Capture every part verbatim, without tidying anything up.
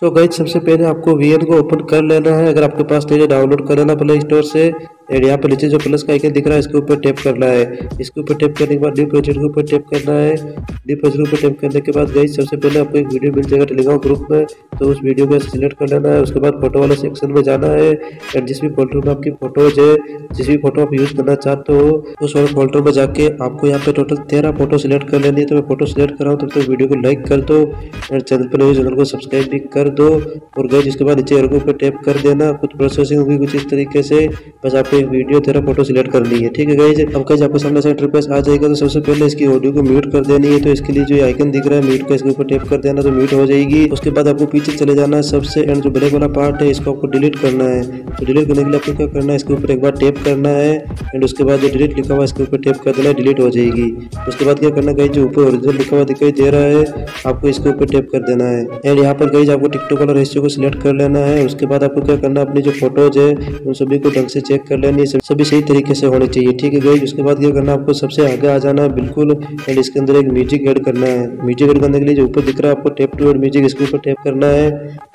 तो गाइज सबसे पहले आपको वीएन को ओपन कर लेना है। अगर आपके पास नहीं है डाउनलोड कर लेना प्ले स्टोर से। एंड यहाँ पे नीचे जो प्लस का आइकन दिख रहा है इसके ऊपर टैप करना है। इसके ऊपर टैप करने के बाद न्यू प्रोजेक्ट के ऊपर टैप करना है। न्यू प्रोजेक्ट के ऊपर टैप करने के बाद गाइज सबसे पहले आपको एक वीडियो मिल जाएगा टेलीग्राम ग्रुप में, तो उस वीडियो को सिलेक्ट कर लेना है। उसके बाद फोटो वाले सेक्शन में जाना है एंड जिस भी फोल्डर में आपकी फोटोज है, जिस भी फोटो आप यूज़ करना चाहते हो उस वाले फोल्डर में जाके आपको यहाँ पे टोटल तेरह फोटो सिलेक्ट कर लेनी है। तो मैं फोटो सिलेक्ट कर रहा हूँ, तब तक वीडियो को लाइक कर दो एंड चैनल पर न्यूज चैनल को सब्सक्राइब भी कर दो। और गाइज इसके बाद नीचे एरो पर टैप कर देना, कुछ प्रोसेसिंग होगी कुछ इस तरीके से। बस आपको एक वीडियो तेरा फोटो सिलेक्ट करनी है, ठीक है गाइज। अब गाइज आपके सामने से इंटरफेस आ जाएगा, तो सबसे पहले इसकी ऑडियो को म्यूट कर देनी है। तो इसके लिए जो आइकन दिख रहा है म्यूट का, इसके ऊपर टैप कर देना तो म्यूट हो जाएगी। उसके बाद आपको पीछे चले जाना है सबसे एंड जो ब्लैक वाला पार्ट है इसको आपको डिलीट करना है। तो डिलीट करने के लिए आपको क्या करना है, इसके ऊपर एक बार टैप करना है एंड उसके बाद जो डिलीट लिखा हुआ है इसके ऊपर टैप कर देना, डिलीट हो जाएगी। उसके बाद क्या करना है गाइज, जो ऊपर ओरिजिनल लिखा हुआ दिखाई दे रहा है आपको इसके ऊपर टैप कर देना है। एंड यहाँ पर गाइज आपको टिकटॉक वाला रेशियो को सिलेक्ट कर लेना है। उसके बाद आपको क्या करना है, अपनी जो फोटोज है उन सभी को ढंग से चेक कर लेनी, सब सभी सही तरीके से होने चाहिए, ठीक है गाइज। उसके बाद क्या करना है, आपको सबसे आगे आ जाना है बिल्कुल एंड इसके अंदर एक म्यूजिक ऐड करना है। म्यूजिक ऐड करने के लिए जो ऊपर दिख रहा है आपको टैप टू एड म्यूजिक, इसके ऊपर टैप करना है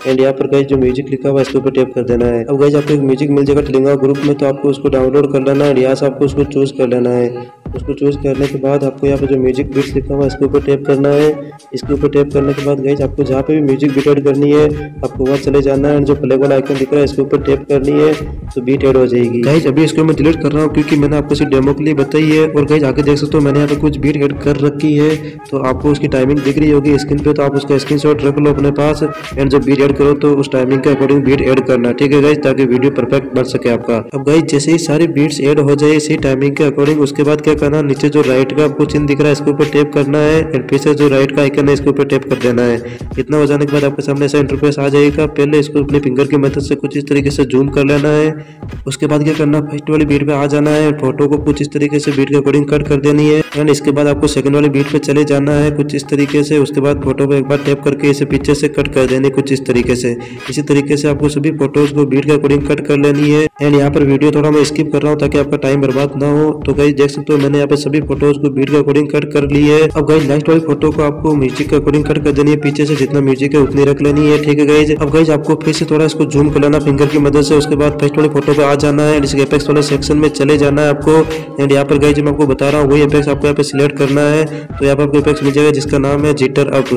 एंड यहाँ पर गाइज जो म्यूजिक लिखा हुआ है इसके ऊपर टैप कर देना है। अब गाइज आपको एक म्यूजिक मिल जाएगा टेलीग्राम ग्रुप में, तो आपको उसको डाउनलोड कर लेना है। यहाँ से आपको उसको चूज कर लेना है। उसको चूज करने के बाद आपको यहाँ पे जो म्यूजिक बीट्स लिखा हुआ है इसके ऊपर टैप करना है। इसके ऊपर टैप करने के बाद गाइज आपको जहाँ पे भी म्यूजिक बीट ऐड करनी है आपको वहाँ चले जाना है एंड जो प्ले वाला आइकन दिख रहा है इसके ऊपर टैप करनी है तो बीट ऐड हो जाएगी। गाइज अभी इसको मैं डिलीट कर रहा हूँ क्योंकि मैंने आपको सिर्फ डेमो के लिए बताई है। और गाइज आगे देख सकते हो मैंने यहाँ पे कुछ बीट ऐड कर रखी है, तो आपको उसकी टाइमिंग दिख रही होगी स्क्रीन पे, तो आप उसका स्क्रीनशॉट रख लो अपने पास एंड जब बीट ऐड करो तो उस टाइमिंग के अकॉर्डिंग बीट ऐड करना, ठीक है गाइज, ताकि वीडियो परफेक्ट बन सके आपका। अब गाइज जैसे ही सारे बीट्स ऐड हो जाए इसी टाइमिंग के अकॉर्डिंग, उसके बाद क्या करना, नीचे जो राइट का आपको चिन्ह दिख रहा है इसके ऊपर टैप करना है एंड फिर से जो राइट का आइकन है इसके ऊपर टैप कर देना है। इतना हो जाने के बाद आपके सामने ऐसा इंटरफेस आ जाएगा। पहले इसको अपने फिंगर की मदद से कुछ इस तरीके से जूम कर लेना है। उसके बाद क्या करना, फर्स्ट वाली बीट पे आ जाना है, फोटो को कुछ इस तरीके से बीट के अकॉर्डिंग कट कर देनी है एंड इसके बाद आपको सेकंड वाली बीट पे चले जाना है कुछ इस तरीके से। उसके बाद फोटो पे एक बार टैप करके इसे पीछे से कट कर देनी कुछ इस तरीके से। इसी तरीके से आपको सभी फोटोज को बीट के अकॉर्डिंग कट कर लेनी है। एंड यहाँ पर वीडियो थोड़ा मैं स्किप कर रहा हूँ ताकि आपका टाइम बर्बाद ना हो। तो गाइस देख सकते हो मैंने यहाँ पे सभी फोटोज को बीट के अकॉर्डिंग कट कर ली है। अब गाइस लास्ट वाली फोटो को आपको म्यूजिक के अकॉर्डिंग कट कर देनी है, पीछे से जितना म्यूजिक है उतनी रख लेनी है, ठीक है गाइस। अब गाइस आपको फिर से थोड़ा इसको जूम कर लेना फिंगर की मदद से। उसके बाद फर्स्ट वाली फोटो पे आ जाना है एंड इसके एपेक्स वाले सेक्शन में चले जाना है आपको। एंड यहाँ पर गाइज मैं आपको बता रहा हूँ वही एपेक्स आपको यहाँ पे सिलेक्ट करना है। तो यहाँ पर आपको एपेक्स मिल जाएगा जिसका नाम है जिटर अप,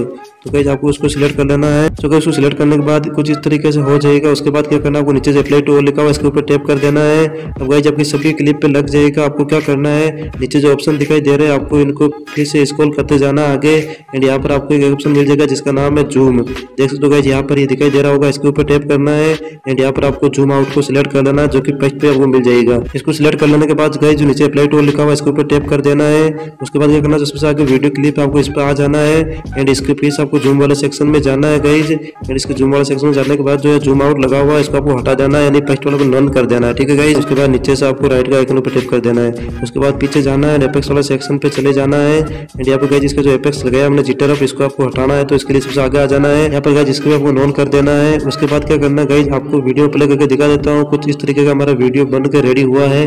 तो गाइज आपको उसको सिलेक्ट कर लेना है। तो गाइज उसको सिलेक्ट करने के बाद कुछ इस तरीके से हो जाएगा। उसके बाद क्या करना, आपको नीचे से अप्लाई टू ऑल लिखा हुआ इसके ऊपर टैप कर देना है। अब गाइज आपकी सभी क्लिप पे लग जाएगा। आपको क्या करना है, नीचे जो ऑप्शन दिखाई दे रहे हैं आपको इनको फिर से स्क्रॉल करते जाना आगे एंड यहाँ पर आपको एक ऑप्शन मिल जाएगा जिसका नाम है जूम। देख सकते हो गाइज यहाँ पर ये दिखाई दे रहा होगा, इसके ऊपर टैप करना है एंड यहाँ पर आपको जूम आउट को सिलेक्ट कर लेना जो कि पेज पे आपको मिल जाएगा। इसको सिलेक्ट कर लेने के बाद गाइज जो नीचे अप्लाई टूल लिखा हुआ है इसके ऊपर टैप कर देना है। उसके बाद क्या करना, सबसे आगे वीडियो क्लिप आपको इस पर आ जाना है एंड इसके पीछे आपको जूम वाले सेक्शन में जाना है गाइज। एंड इसके जूम वाले सेक्शन में जाने के बाद जो है जूम आउट लगा हुआ है इसको आपको हटा देना है, यानी फर्स्ट वाला को नॉन कर देना है, ठीक है गाइज। उसके बाद नीचे से आपको राइट का आइकन पर टैप कर देना है। उसके बाद पीछे जाना है एपेक्स वाला सेक्शन पे चले जाना है एंड यहाँ पर गाइज इसका जो एपेक्स लगाया हमने जिटर अप इसको आपको हटाना है। तो इसके लिए सबसे आगे आ जाना है, यहाँ पर गाइज इसको आपको नॉन कर देना है। उसके बाद क्या करना गाइज, आपको वीडियो प्ले करके दिखा देता हूँ कुछ इस तरीके का हमारा वीडियो बनकर रेडी हुआ है।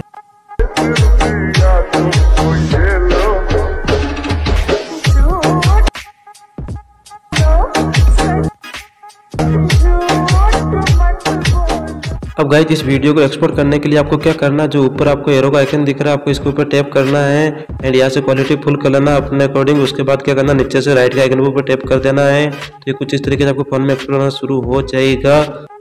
अब गाइज इस वीडियो को एक्सपोर्ट करने के लिए आपको क्या करना, जो ऊपर आपको एरो का आइकन दिख रहा है आपको इसके ऊपर टैप करना है एंड यहाँ से क्वालिटी फुल कर लेना अपने अकॉर्डिंग। उसके बाद क्या करना, नीचे से राइट के आइकन के ऊपर टैप कर देना है। तो ये कुछ इस तरीके से आपको फोन में एक्सपोर्ट करना शुरू हो जाएगा।